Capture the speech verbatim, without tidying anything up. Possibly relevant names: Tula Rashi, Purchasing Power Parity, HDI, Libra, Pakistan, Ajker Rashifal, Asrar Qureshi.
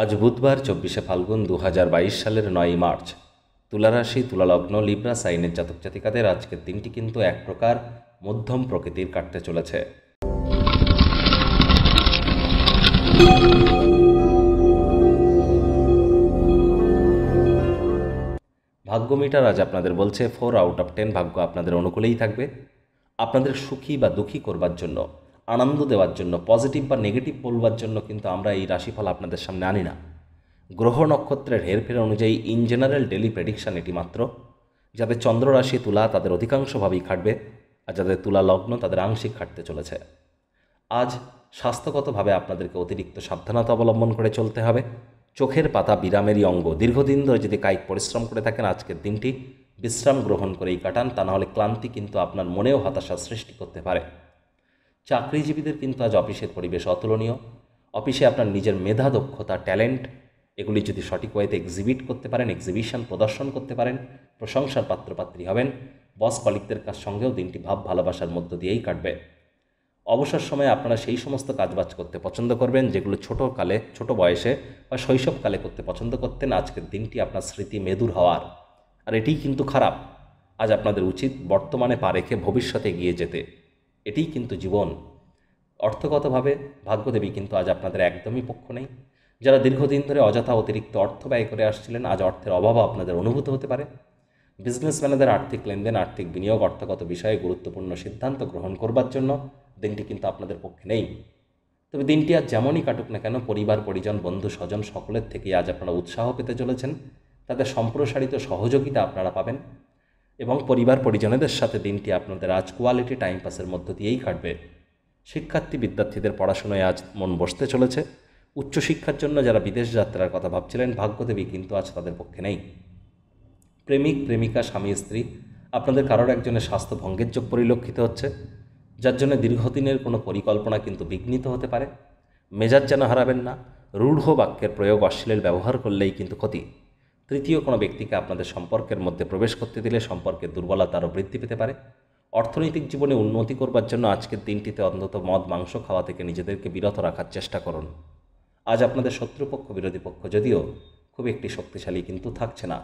आज बुधवार चौबीस फाल्गुन दो हज़ार बाईस साल नौ मार्च तुला राशि तुला लग्न लिब्रा साइनेर जातक जातिकादेर आजकेर दिनटी किन्तु एक प्रकार मध्यम प्रकृतिर काटते चलेछे। भाग्य मीटार आज आपनादेर बोलछे फोर आउट अफ टेन भाग्य आपनादेर अनुकूलेई थाकबे। आपनादेर सुखी बा दुखी करबार जन्य आनंद देवार जन्य पजिटिव बा नेगेटिव बोलबार जन्य किन्तु आमरा एई राशिफल आपनादेर सामने आनी ना। ग्रह नक्षत्रेर हेरफेर अनुयायी इन जेनारेल डेलि प्रेडिक्शन एटी मात्र। जादेर चंद्र राशि तुला तादेर अधिकांश भाबेई खाटबे और जादेर तुला लग्न तादेर आंशिक खाटते चलेछे। आज स्वास्थ्यगतभावे आपनादेरके अतिरिक्त साबधानता अवलम्बन करे चलते हबे। चोखेर पाता बिरामेरई अंग। दीर्घदिन धरे यदि कायिक परिश्रम करे थाकेन आजकेर दिनटी विश्राम ग्रहण करेई काटान, ता ना होले क्लांति किन्तु आपनार मनेओ हताशा सृष्टि करते पारे। चाकरिजीवीदेर किन्तु आज अफिसेर परिवेश अतुलनीय। अफिसे आपनार निजेर मेधा दक्षता टैलेंट एगुली यदि सठिक ओयेते एक्सिबिट करते पारेन, एक्सिबिशन प्रदर्शन करते पारेन, प्रशंसार पात्रपात्री हबेन। बस कलिकदेर काछ संगेओ दिनटी भाव भालोबासार मध्य दिएई काटबे। अवसर समय आपनारा सेई समस्त काजबाज करते पसंद करबेन जेगुलो छोटो काले छोटो बयसे बा शैशवकाले करते पसंद करतेन। आजकेर दिनटी आपनार स्मृति मेधुर हवार आर एटिई किन्तु खराब। आज आपनादेर उचित बर्तमाने पा रेखे भविष्यते एगिये जेते, एटिई किन्तु जीवन। अर्थगतभावे भाग्यदेवी किन्तु आज आपनादेर एकदमई पक्ष नेই। যারা দীর্ঘদিন ধরে অযথা অতিরিক্ত অর্থ ব্যয় করে আসছিলেন আজ অর্থের অভাব আপনাদের অনুভূত হতে পারে। বিজনেসম্যানদের আর্থিক লেনদেন, আর্থিক বিনিয়োগ, অর্থগত বিষয়ে গুরুত্বপূর্ণ সিদ্ধান্ত গ্রহণ করবার জন্য দিনটি কিন্তু আপনাদের পক্ষে নেই। তবে দিনটি আজ যেমনই কাটুক না কেন পরিবার পরিজন বন্ধু স্বজন সকলের থেকে আজ আপনারা উৎসাহ পেতে চলেছেন। তাদের সম্প্রসারিত সহযোগিতা আপনারা পাবেন এবং পরিবার পরিজনদের সাথে দিনটি আপনাদের আজ কোয়ালিটি টাইম পাসের মধ্য দিয়েই কাটবে। শিক্ষার্থী বিদ্যার্থীদের পড়াশোনায় আজ মন বসতে চলেছে। উচ্চশিক্ষার জন্য যারা বিদেশ যাত্রার কথা ভাবছিলেন ভাগ্যদেবী কিন্তু আজ তাদের পক্ষে নেই। প্রেমিক প্রেমিকা স্বামী স্ত্রী আপনাদের কারোর একজনের স্বাস্থ্য ভঙ্গের যোগ পরিলক্ষিত হচ্ছে, যার জন্য দীর্ঘদিনের কোনো পরিকল্পনা কিন্তু বিঘ্নিত হতে পারে। মেজাজ যেন হারাবেন না। রূঢ় বাক্যের প্রয়োগ অশ্লীল ব্যবহার করলেই কিন্তু ক্ষতি। তৃতীয় কোনো ব্যক্তিকে আপনাদের সম্পর্কের মধ্যে প্রবেশ করতে দিলে সম্পর্কের দুর্বলতা আরও বৃদ্ধি পেতে পারে। অর্থনৈতিক জীবনে উন্নতি করবার জন্য আজকের দিনটিতে অন্তত মদ মাংস খাওয়া থেকে নিজেদেরকে বিরত রাখার চেষ্টা করুন। আজ আপনাদের শত্রুপক্ষ বিরোধী পক্ষ যদিও খুব একটি শক্তিশালী কিন্তু থাকছে না।